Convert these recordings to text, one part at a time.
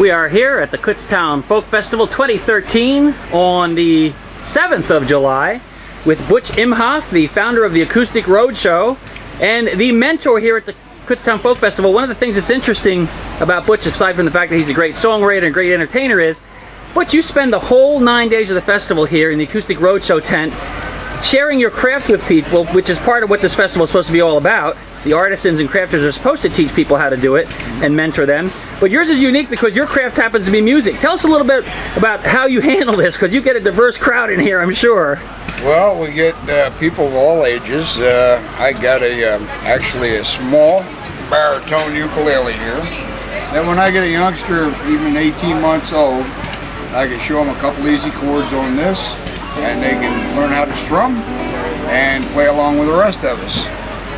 We are here at the Kutztown Folk Festival 2013 on the 7th of July with Butch Imhoff, the founder of the Acoustic Roadshow and the mentor here at the Kutztown Folk Festival. One of the things that's interesting about Butch, aside from the fact that he's a great songwriter and great entertainer, is Butch, you spend the whole 9 days of the festival here in the Acoustic Roadshow tent sharing your craft with people, which is part of what this festival is supposed to be all about. The artisans and crafters are supposed to teach people how to do it and mentor them. But yours is unique because your craft happens to be music. Tell us a little bit about how you handle this, because you get a diverse crowd in here, I'm sure. Well, we get people of all ages. I got actually a small baritone ukulele here. Then when I get a youngster, even 18 months old, I can show them a couple easy chords on this, and they can learn how to strum and play along with the rest of us.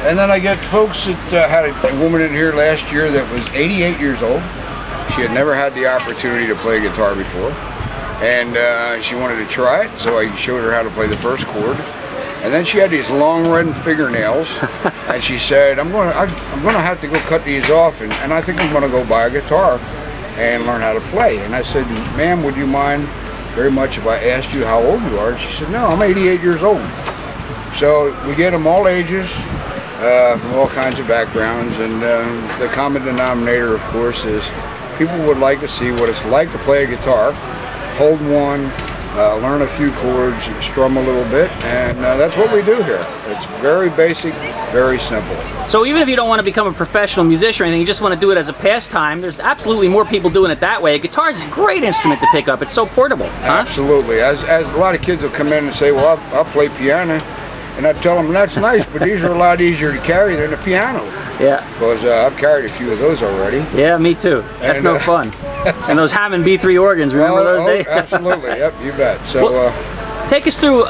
And then I get folks that had a woman in here last year that was 88 years old. She had never had the opportunity to play guitar before, and she wanted to try it, so I showed her how to play the first chord. And then she had these long red fingernails, and she said, I'm gonna have to go cut these off, and I think I'm gonna go buy a guitar and learn how to play. And I said, ma'am, would you mind very much if I asked you how old you are? And she said, no, I'm 88 years old. So we get them all ages, from all kinds of backgrounds, and the common denominator, of course, is people would like to see what it's like to play a guitar, hold one, learn a few chords, strum a little bit, and that's what we do here. It's very basic, very simple. So even if you don't want to become a professional musician or anything, you just want to do it as a pastime, there's absolutely more people doing it that way. A guitar is a great instrument to pick up. It's so portable. Huh? Absolutely. As a lot of kids will come in and say, well, I'll play piano, and I tell them, that's nice, but these are a lot easier to carry than a piano. Yeah. Because I've carried a few of those already. Yeah, me too. That's no fun. And those Hammond B3 organs, remember those days? Absolutely, yep, you bet. So, well, take us through,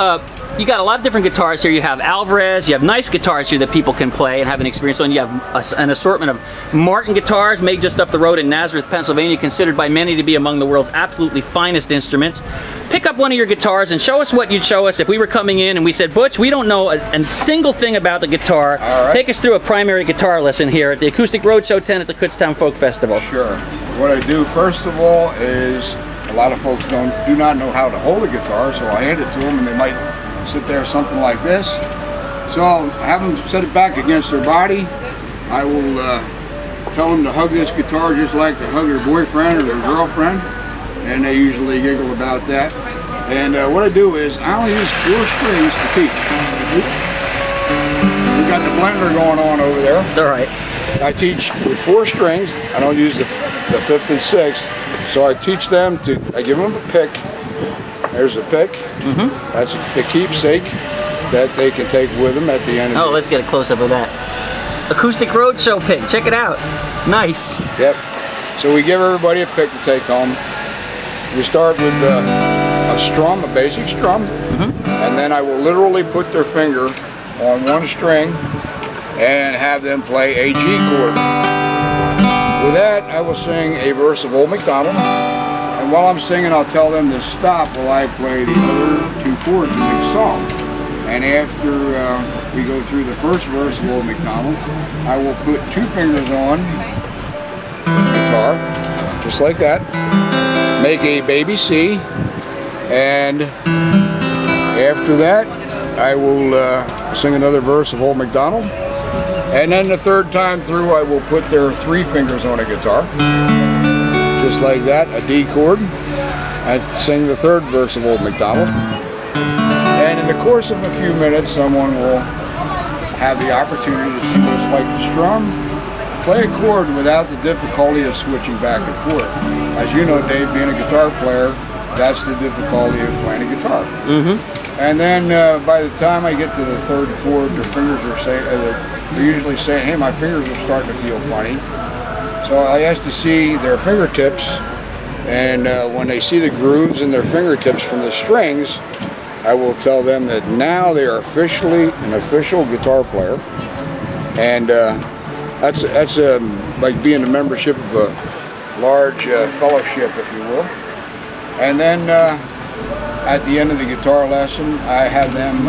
you got a lot of different guitars here. You have Alvarez, you have nice guitars here that people can play and have an experience on. You have an assortment of Martin guitars made just up the road in Nazareth, Pennsylvania, considered by many to be among the world's absolutely finest instruments. Pick up one of your guitars and show us what you'd show us if we were coming in and we said, Butch, we don't know a single thing about the guitar. All right. Take us through a primary guitar lesson here at the Acoustic Roadshow tent at the Kutztown Folk Festival. Sure. What I do first of all is, a lot of folks do not know how to hold a guitar, so I hand it to them and they might sit there something like this. So I'll have them set it back against their body. I will tell them to hug this guitar just like they hug their boyfriend or their girlfriend, and they usually giggle about that. And what I do is I only use 4 strings to teach. We've got the blender going on over there. It's all right. I teach with 4 strings. I don't use the 5th and 6th. So I teach them I give them a pick. There's a pick. Mm-hmm. That's the keepsake that they can take with them at the end of the day. Let's get a close-up of that. Acoustic Roadshow pick. Check it out. Nice. Yep. So we give everybody a pick to take home. We start with a strum, a basic strum, mm-hmm. and then I will literally put their finger on 1 string and have them play a G chord. With that, I will sing a verse of Old MacDonald, and while I'm singing, I'll tell them to stop while I play the other 2 chords in the song. And after we go through the first verse of Old MacDonald, I will put 2 fingers on the guitar, just like that, make a baby C, and after that, I will sing another verse of Old MacDonald. And then the third time through, I will put their 3 fingers on a guitar, just like that, a D chord, and sing the third verse of Old MacDonald. And in the course of a few minutes, someone will have the opportunity to see what it's like to strum, play a chord without the difficulty of switching back and forth. As you know, Dave, being a guitar player, that's the difficulty of playing a guitar. Mm-hmm. And then by the time I get to the 3rd chord, their fingers are saying, they're usually saying, hey, my fingers are starting to feel funny. So I ask to see their fingertips, and when they see the grooves in their fingertips from the strings, I will tell them that now they are officially an official guitar player. And that's like being a membership of a large fellowship, if you will. And then at the end of the guitar lesson, I have them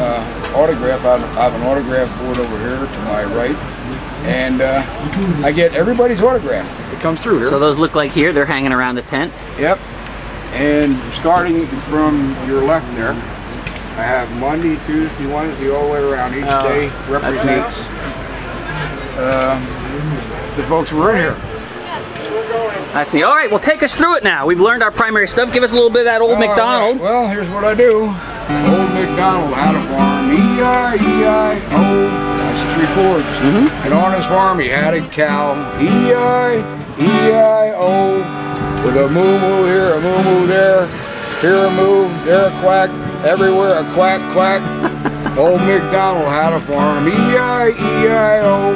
autograph. I have an autograph board over here to my right, and I get everybody's autograph that comes through here. So those look like here, they're hanging around the tent? Yep. And starting from your left there, I have Monday, Tuesday, Wednesday, all the way around. Each day represents the folks who were in here. That's neat. All right, well, take us through it now. We've learned our primary stuff. Give us a little bit of that Old MacDonald. Right. Well, here's what I do. Old MacDonald had a farm. E-I-E-I-O. Three chords. Mm-hmm. And on his farm he had a cow, E-I-E-I-O, with a moo-moo here, a moo-moo there, here a moo, there a quack, everywhere a quack, quack. Old MacDonald had a farm, E-I-E-I-O.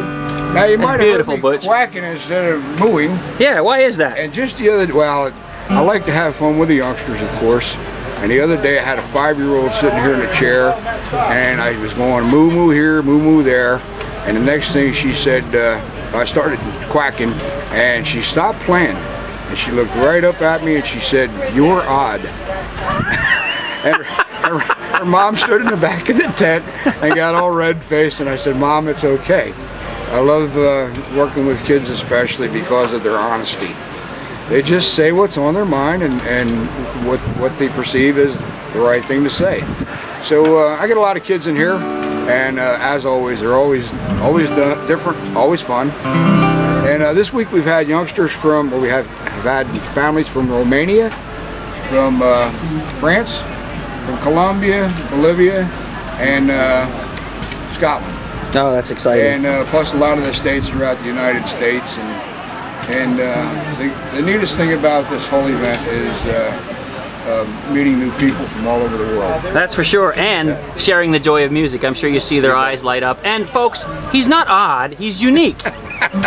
Now you might have heard me quacking instead of mooing. Yeah, why is that? And just the other, well, I like to have fun with the youngsters, of course. And the other day I had a 5-year-old sitting here in a chair and I was going moo moo here, moo moo there, and the next thing she said, I started quacking and she stopped playing and she looked right up at me and she said, "You're odd." And her mom stood in the back of the tent and got all red-faced, and I said, "Mom, it's okay." I love working with kids, especially because of their honesty. They just say what's on their mind and what they perceive is the right thing to say. So I get a lot of kids in here, and as always, they're always different, always fun. And this week we've had youngsters from, well, we have had families from Romania, from France, from Colombia, Bolivia, and Scotland. Oh, that's exciting. And plus a lot of the states throughout the United States. And the neatest thing about this whole event is meeting new people from all over the world. That's for sure, and sharing the joy of music. I'm sure you see their eyes light up. And folks, he's not odd, he's unique.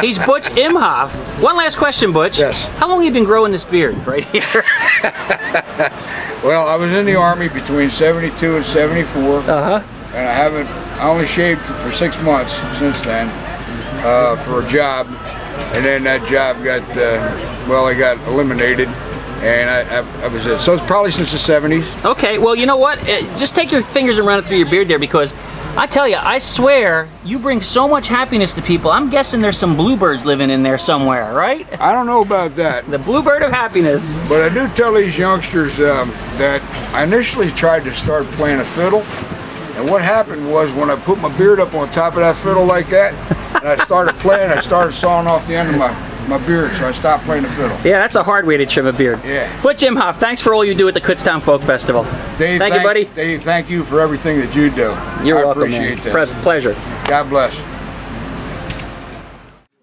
He's Butch Imhoff. One last question, Butch. Yes. How long have you been growing this beard right here? Well, I was in the Army between 72 and 74, and I only shaved for 6 months since then for a job. And then that job got, well, I got eliminated, and I was it. So it's probably since the 70s. Okay, well, you know what? Just take your fingers and run it through your beard there, because I tell you, I swear, you bring so much happiness to people. I'm guessing there's some bluebirds living in there somewhere, right? I don't know about that. The bluebird of happiness. But I do tell these youngsters that I initially tried to start playing a fiddle, and what happened was when I put my beard up on top of that fiddle like that, and I started playing, I started sawing off the end of my beard, so I stopped playing the fiddle. Yeah, that's a hard way to trim a beard. Yeah. Butch Imhoff, thanks for all you do at the Kutztown Folk Festival. Dave, thank you, buddy. Dave, thank you for everything that you do. You're welcome, man. I appreciate this. Pleasure. God bless.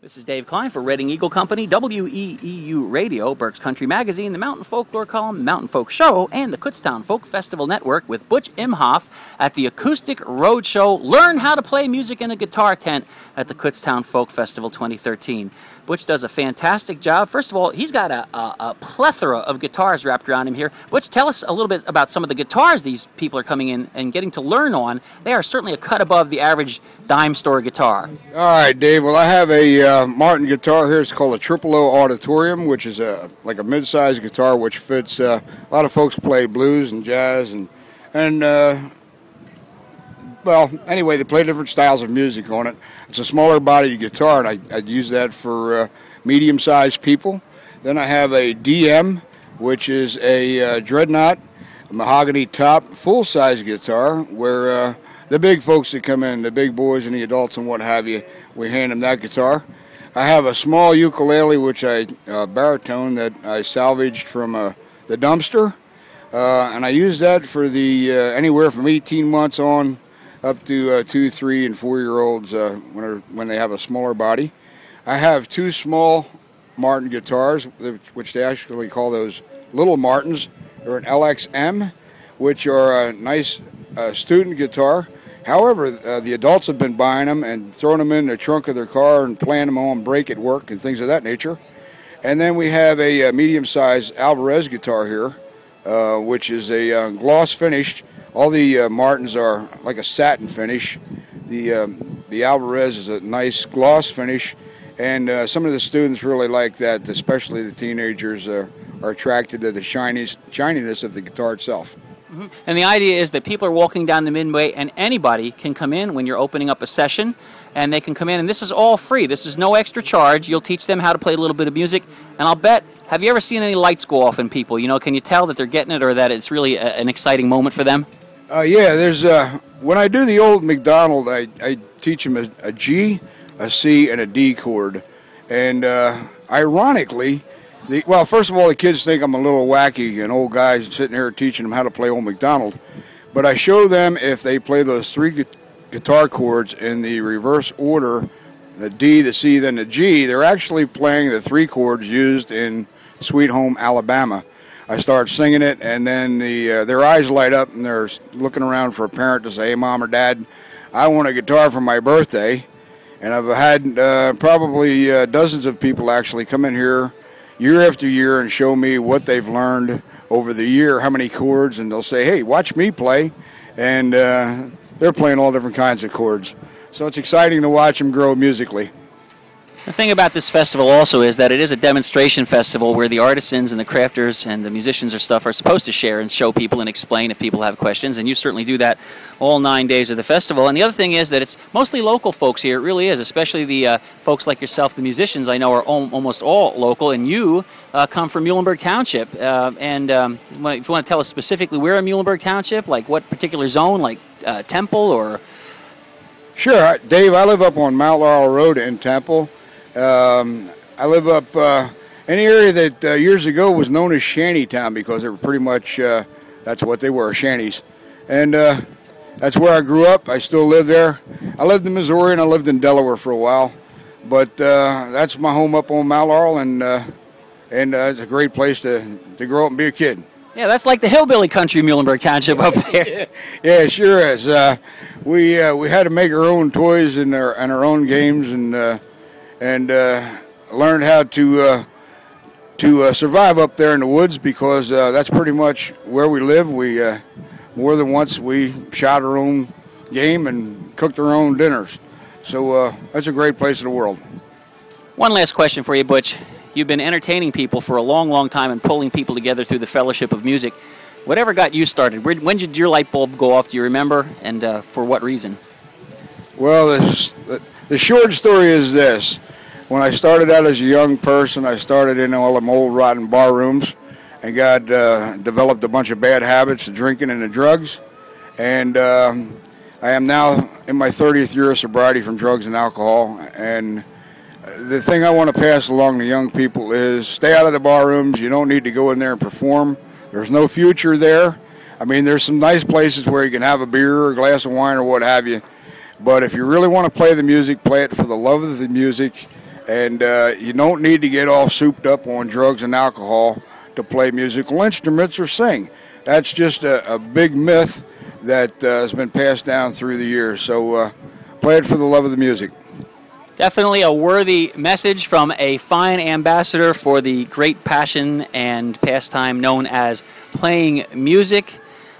This is Dave Klein for Reading Eagle Company, WEEU Radio, Berks Country Magazine, the Mountain Folklore Column, the Mountain Folk Show, and the Kutztown Folk Festival Network with Butch Imhoff at the Acoustic Roadshow. Learn how to play music in a guitar tent at the Kutztown Folk Festival 2013. Butch does a fantastic job. First of all, he's got a plethora of guitars wrapped around him here. Butch, tell us a little bit about some of the guitars these people are coming in and getting to learn on. They are certainly a cut above the average dime store guitar. All right, Dave. Well, I have a Martin guitar here. It's called a Triple-O Auditorium, which is like a mid-sized guitar, which fits a lot of folks play blues and jazz and well, anyway, they play different styles of music on it. It's a smaller body guitar, and I'd use that for medium-sized people. Then I have a DM, which is a dreadnought, a mahogany top, full-size guitar, where the big folks that come in, the big boys and the adults and what have you, we hand them that guitar. I have a small ukulele, which I baritone, that I salvaged from the dumpster, and I use that for the anywhere from 18 months on up to 2, 3, and 4-year-olds when they have a smaller body. I have two small Martin guitars, which they actually call those Little Martins, or an LXM, which are a nice student guitar. However, the adults have been buying them and throwing them in the trunk of their car and playing them on break at work and things of that nature. And then we have a medium-sized Alvarez guitar here, which is a gloss finished. All the Martins are like a satin finish. The Alvarez is a nice gloss finish, and some of the students really like that, especially the teenagers are attracted to the shininess of the guitar itself. Mm-hmm. And the idea is that people are walking down the midway, and anybody can come in when you're opening up a session, and they can come in, and this is all free. This is no extra charge. You'll teach them how to play a little bit of music, and I'll bet, have you ever seen any lights go off in people? You know, can you tell that they're getting it or that it's really an exciting moment for them? Yeah, there's, when I do the Old MacDonald, I teach them a G, a C, and a D chord, and ironically, well, first of all, the kids think I'm a little wacky, an old guy sitting here teaching them how to play Old MacDonald. But I show them if they play those three guitar chords in the reverse order, the D, the C, then the G, they're actually playing the three chords used in Sweet Home, Alabama. I start singing it, and then their eyes light up, and they're looking around for a parent to say, "Hey, Mom or Dad, I want a guitar for my birthday." And I've had probably dozens of people actually come in here year after year and show me what they've learned over the year, how many chords, and they'll say, "Hey, watch me play," and they're playing all different kinds of chords. So it's exciting to watch them grow musically. The thing about this festival also is that it is a demonstration festival where the artisans and the crafters and the musicians or stuff are supposed to share and show people and explain if people have questions, and you certainly do that all 9 days of the festival. And the other thing is that it's mostly local folks here. It really is, especially the folks like yourself. The musicians I know are almost all local, and you come from Muhlenberg Township. If you want to tell us specifically where in Muhlenberg Township, like what particular zone, like Temple or... Sure, Dave, I live up on Mount Laurel Road in Temple. I live up in an area that years ago was known as Shantytown because they were pretty much, that's what they were, shanties. And that's where I grew up. I still live there. I lived in Missouri and I lived in Delaware for a while. But that's my home up on Mount Laurel, and it's a great place to grow up and be a kid. Yeah, that's like the hillbilly country, Muhlenberg Township up there. Yeah, it sure is. We had to make our own toys and our own games, and learned how to survive up there in the woods because that's pretty much where we live. We more than once we shot our own game and cooked our own dinners. So that's a great place in the world. One last question for you, Butch. You've been entertaining people for a long, long time and pulling people together through the Fellowship of Music. Whatever got you started? When did your light bulb go off? Do you remember? And for what reason? Well, the short story is this. When I started out as a young person, I started in all them old rotten bar rooms and got developed a bunch of bad habits, the drinking and the drugs. And I am now in my 30th year of sobriety from drugs and alcohol. And the thing I want to pass along to young people is stay out of the bar rooms. You don't need to go in there and perform. There's no future there. I mean, there's some nice places where you can have a beer or a glass of wine or what have you. But if you really want to play the music, play it for the love of the music. And you don't need to get all souped up on drugs and alcohol to play musical instruments or sing. That's just a big myth that has been passed down through the years. So play it for the love of the music. Definitely a worthy message from a fine ambassador for the great passion and pastime known as playing music.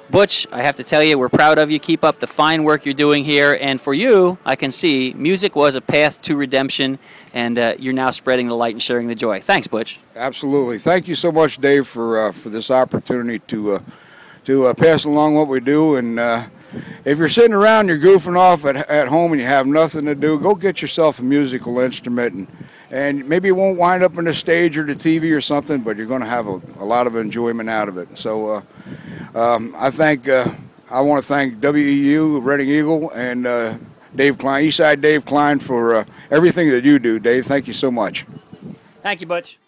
Butch, I have to tell you, we're proud of you. Keep up the fine work you're doing here. And for you, I can see music was a path to redemption, and you're now spreading the light and sharing the joy. Thanks, Butch. Absolutely. Thank you so much, Dave, for this opportunity to pass along what we do. And if you're sitting around, you're goofing off at home and you have nothing to do, go get yourself a musical instrument. And maybe you won't wind up on the stage or the TV or something, but you're going to have a lot of enjoyment out of it. So... I want to thank WEEU, Reading Eagle, and Dave Klein, Eastside Dave Klein, for everything that you do, Dave. Thank you so much. Thank you, Butch.